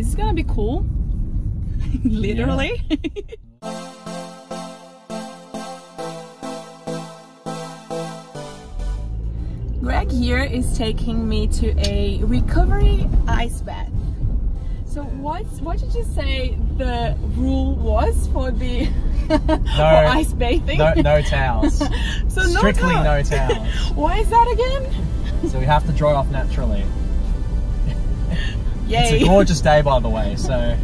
This is gonna be cool. Literally. Yeah. Greg here is taking me to a recovery ice bath. So what did you say the rule was for the for ice bathing? No towels. So strictly no towels. Why is that again? So we have to dry off naturally. Yay. It's a gorgeous day, by the way, so.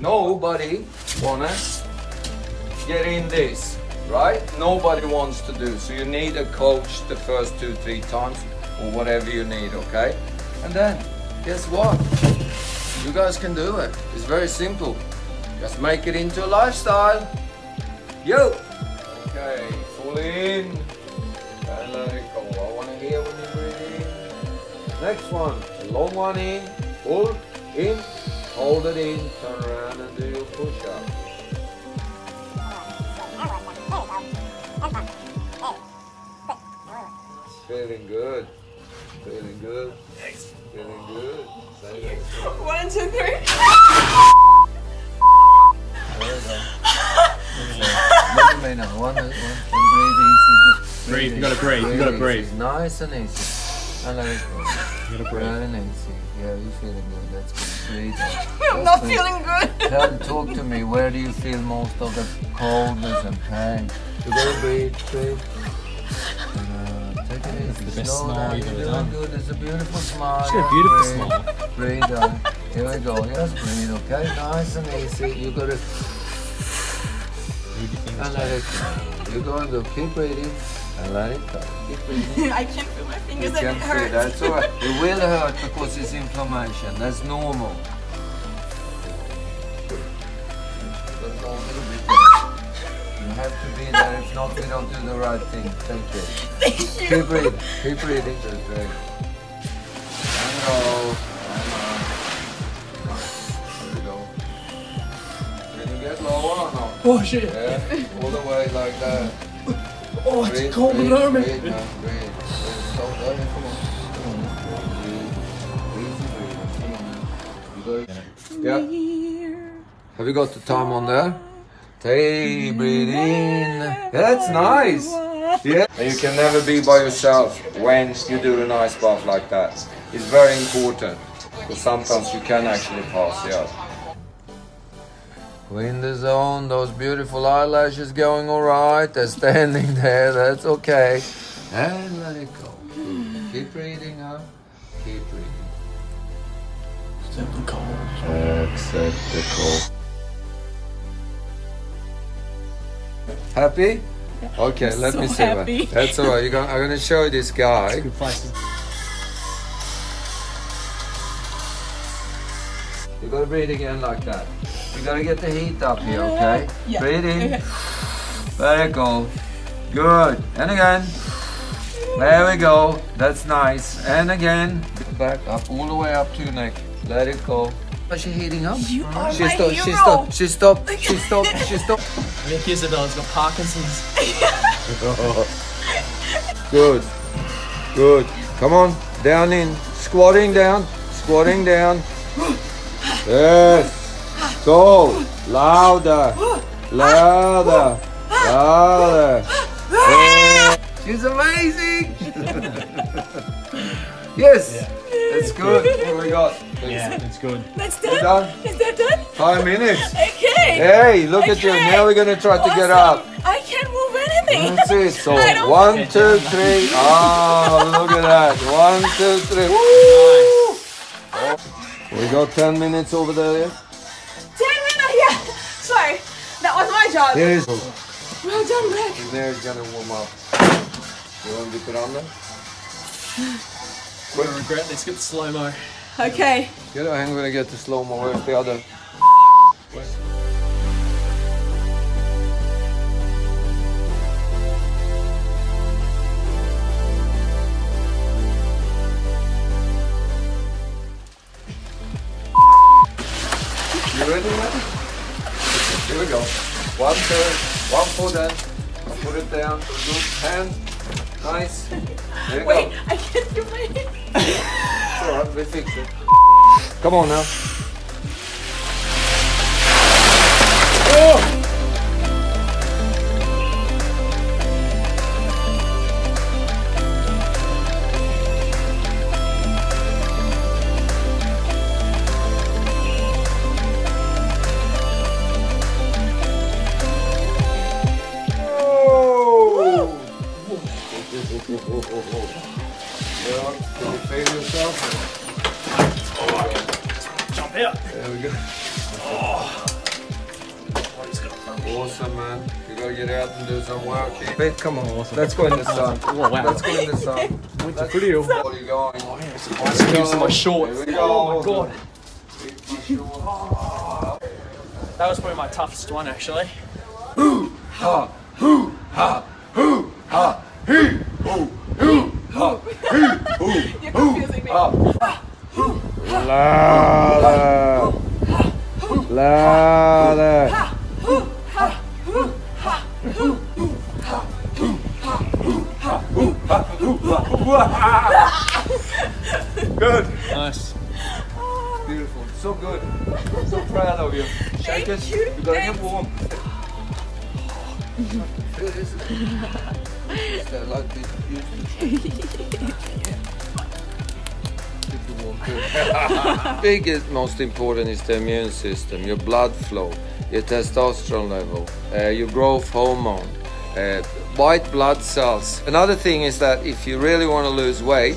Nobody wanna get in this, right? Nobody wants to do, so you need a coach the first 2-3 times or whatever you need, okay? And then, guess what? You guys can do it. It's very simple. Just make it into a lifestyle. Yo! Okay, full in. And let it go. I wanna hear when you breathe in. Next one, a long one in, full in. Hold it in, turn around and do your push-up. Feeling good. Feeling good. Feeling good. 1, 2, 3. There we go. Look at me now. One, breathe easy. Breathe, you gotta breathe. You gotta breathe. Nice and easy. And let it go. You gotta breathe. Nice and easy. Yeah, you're feeling good. That's good. I'm not feeling good. Talk to me. Where do you feel most of the coldness and pain? You gotta breathe. Take it easy. The best smile you've ever done. Good. It's a beautiful smile. It's a beautiful smile. Breathe on. Here we go. Yes, breathe. Okay, nice and easy. You gotta. And let it go. You're going to keep breathing and let it go. Keep breathing. I can't feel my fingers and it hurts. That's all right. It will hurt because it's inflammation. That's normal. You have to be there. If not, we don't do the right thing. Thank you. Thank you. Keep breathing. Keep breathing. That's right. Hello. Oh shit! Yeah, all the way like that. Oh, it's breathe, cold and warm. Breathe, breathe, breathe. Stop there, come on. Breathe, breathe, breathe. Come on. You go. Yeah. Have you got the time on there? Take, breathe in. Yeah, that's nice. Yeah. And you can never be by yourself when you do an ice bath like that. It's very important. Because sometimes you can actually pass out. We're in the zone, those beautiful eyelashes going alright, they're standing there, that's okay. And let it go. Keep breathing up, keep breathing. Accept the cold. Accept the cold. Happy? Okay, I'm let me see that. That's alright, I'm going to show you this guy. You gotta breathe again like that. You gotta get the heat up here, okay? Yeah. Breathe in. Okay. There you go. Good. And again. There we go. That's nice. And again. Back up, all the way up to your neck. Let it go. Is she heating up? You are my hero. She stopped. I think Isabella's got Parkinson's. Good. Good. Come on. Down in. Squatting down. Squatting down. Yes, go, louder, louder, louder. She's amazing. Yes, it's good. What do we got? Yeah, it's good. That's done. Is that done? 5 minutes. Okay. Hey, look at you. Now we're going to try to get up. I can't move anything. That's it. So 1, 2, 3. Oh, look at that. 1, 2, 3. Woo! We got 10 minutes over there. 10 minutes, yeah. Sorry, that was my job. There is. Well done, Greg. There's gonna warm up. You want to put on there? We're gonna regret this. Get the slow mo. Okay. Good. I'm gonna get the slow mo. Where's the other? You ready, man? Here we go. One turn, one foot in, put it down, good hand, nice. There you Wait, go. I can't do my It's alright, we fix it. Come on now. Oh! Come on, awesome. Let's go in the sun. Oh, wow. Let's go in the sun. Let's go in the sun. Where are you going? Oh, yeah, it's awesome. My shorts. Go. Oh, my God. Oh. That was probably my toughest one, actually. Hoo, ha, hoo, ha, hoo, ha, hee, hoo, hoo, ha, hee, hoo, hoo, ha, hoo, la, la, la. Good. Nice. Beautiful. So good. I'm so proud of you. Shake it. You gotta get warm. Keep warm too. Biggest, most important is the immune system, your blood flow, your testosterone level, your growth hormone. White blood cells. Another thing is that if you really want to lose weight,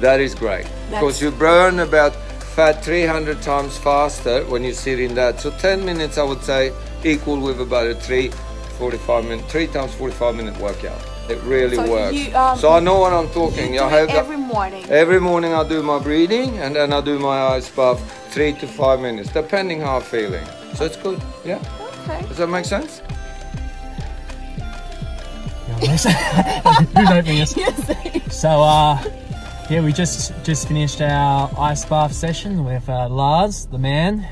that is great. Because you burn about fat 300 times faster when you sit in that. So 10 minutes, I would say, equal with about a 3 times 45 minute workout. It really works. So I know what I'm talking. I have every morning. Every morning I do my breathing and then I do my ice bath 3 to 5 minutes, depending how I'm feeling. So it's good, yeah. Okay. Does that make sense? Yes. So yeah, we just finished our ice bath session with Lars, the man.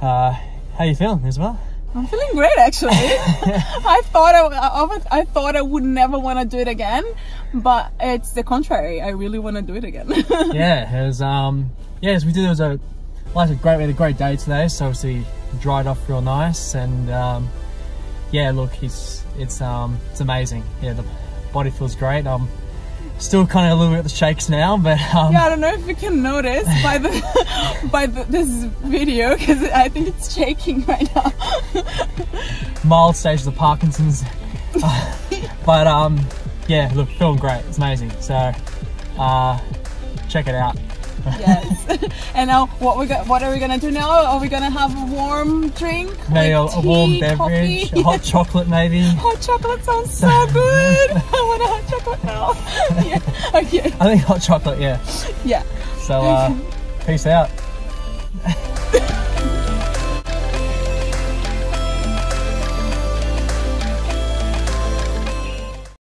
How you feeling, Izabella? I'm feeling great, actually. I thought I would never want to do it again, but it's the contrary. I really want to do it again. Yeah, it was, yes, we did. It was a we had a great day today. So obviously dried off real nice, and yeah, look, it's amazing. Yeah, the body feels great. I'm still kind of a little bit of the shakes now, but yeah, I don't know if you can notice by the this video, because I think it's shaking right now. Mild stage of the Parkinson's, but yeah, look, feeling great. It's amazing. So check it out. Yes. And now what are we gonna do now? Are we gonna have a warm drink? Maybe like tea, a warm beverage, coffee? Hot chocolate maybe. Hot chocolate sounds so good. I want a hot chocolate now. Yeah. Okay. I think hot chocolate, yeah. Yeah. So peace out.